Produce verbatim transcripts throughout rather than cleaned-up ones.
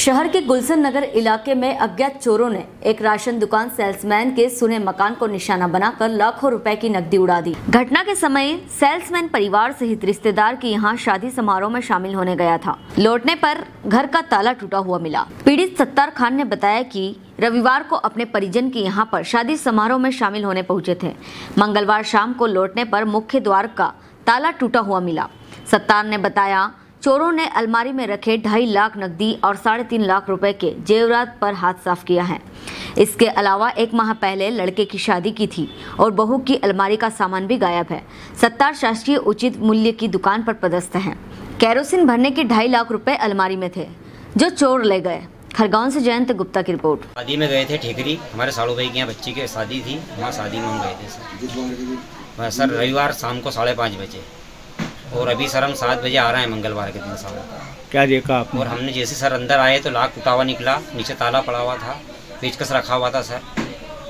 शहर के गुलशन नगर इलाके में अज्ञात चोरों ने एक राशन दुकान सेल्समैन के सुने मकान को निशाना बनाकर लाखों रुपए की नकदी उड़ा दी। घटना के समय सेल्समैन परिवार सहित रिश्तेदार की यहां शादी समारोह में शामिल होने गया था। लौटने पर घर का ताला टूटा हुआ मिला। पीड़ित सत्तार खान ने बताया कि रविवार को अपने परिजन के यहाँ पर शादी समारोह में शामिल होने पहुँचे थे। मंगलवार शाम को लौटने पर मुख्य द्वार का ताला टूटा हुआ मिला। सत्तार ने बताया, चोरों ने अलमारी में रखे ढाई लाख नकदी और साढ़े तीन लाख रुपए के जेवरात पर हाथ साफ किया है। इसके अलावा एक माह पहले लड़के की शादी की थी और बहू की अलमारी का सामान भी गायब है। सत्तार शासकीय उचित मूल्य की दुकान पर पदस्थ हैं। केरोसिन भरने के ढाई लाख रुपए अलमारी में थे जो चोर ले गए। खरगोन से जयंत गुप्ता की रिपोर्ट। शादी में गए थे ठेकरी, हमारे साड़ू भाई के यहाँ बच्ची की शादी थी, वहाँ शादी में हम गए थे सर। रविवार शाम को साढ़े पाँच बजे और अभी सर हम सात बजे आ रहे हैं मंगलवार के दिन। साहब क्या देखा आपने? और हमने जैसे सर अंदर आए तो लाख टूटा हुआ निकला, नीचे ताला पड़ा हुआ था, पेचकस रखा हुआ था सर।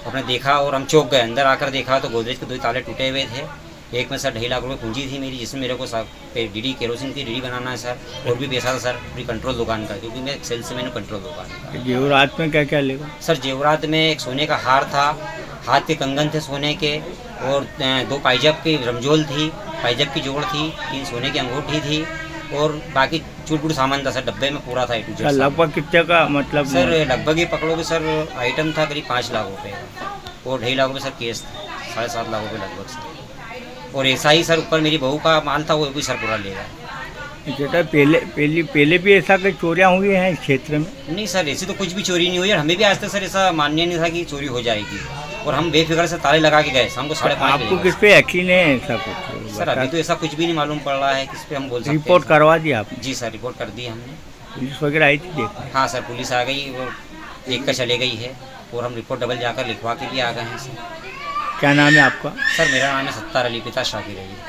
हमने देखा और हम चौंक गए। अंदर आकर देखा तो गोदरेज के दो ताले टूटे हुए थे। एक में सर ढाई लाख रुपए पूंजी थी मेरी, जिसमें मेरे को डीडी केरोसिन की डीडी बनाना है सर, और भी पैसा था सर पूरी कंट्रोल दुकान का, क्योंकि मैं सेल्स मैन कंट्रोल दुकान। जेवरात में क्या क्या लेगा सर? जेवरात में एक सोने का हार था, हाथ के कंगन थे सोने के, और दो पाइजाब की रमजोल थी, पाइजाब की जोड़ थी, तीन सोने की अंगूठी थी, और बाकी चूटपुट सामान था सर। डब्बे में पूरा था ए टू जेड। लगभग कितने का मतलब सर? लगभग ये पकड़ोगे सर आइटम था करीब पाँच लाख रुपए और ढाई लाख रुपए सर केस था, साढ़े सात लाख रुपए लगभग सर। और ऐसा ही सर ऊपर मेरी बहू का माल था, वो भी सर पूरा ले रहा है। पहले पहले पहले भी ऐसा कोई चोरियाँ हुई हैं इस क्षेत्र में? नहीं सर, ऐसी तो कुछ भी चोरी नहीं हुई और हमें भी आज तक सर ऐसा मानने नहीं था कि चोरी हो जाएगी, और हम बेफिक्र से ताले लगा के गए। हमको साढ़े पाँच आपको किस पे यकीन है ऐसा कुछ सर? अभी तो ऐसा कुछ भी नहीं मालूम पड़ रहा है किस पे हम बोल सकते हैं। रिपोर्ट करवा दी आप? जी सर, रिपोर्ट कर दी हमने। पुलिस वगैरह आई थी? हाँ सर, पुलिस आ गई और देख कर चले गई है, और हम रिपोर्ट डबल जाकर लिखवा के भी आ गए हैं सर। क्या नाम है आपका? सर मेरा नाम है सत्तार अली, पिता शाकिर अली।